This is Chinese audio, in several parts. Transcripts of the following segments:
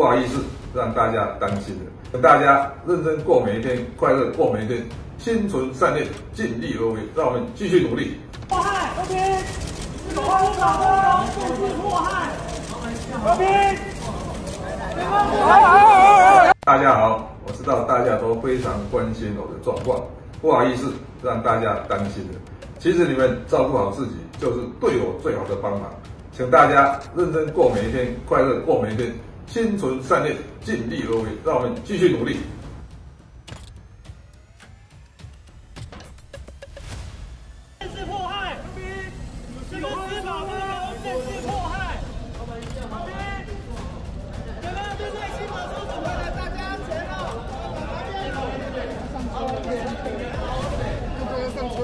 不好意思让大家担心了。大家认真过每一天，快乐过每一天，心存善念，尽力而为，让我们继续努力。祸害和平，中华民国劳动部致祸害和平。大家好，我知道大家都非常关心我的状况，不好意思让大家担心了。其实你们照顾好自己，就是对我最好的帮忙。请大家认真过每一天，快乐过每一天，心存善念，尽力而为，让我们继续努力。是迫害，这个司法不公，这是迫害。有没有针对新闻说什么的？大家全了。上车。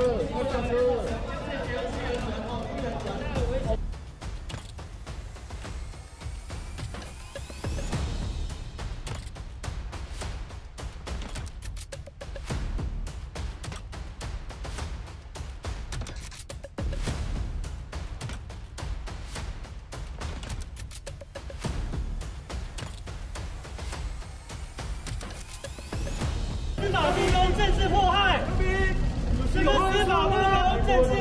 司法不公，政治迫害，这个司法不公，政治。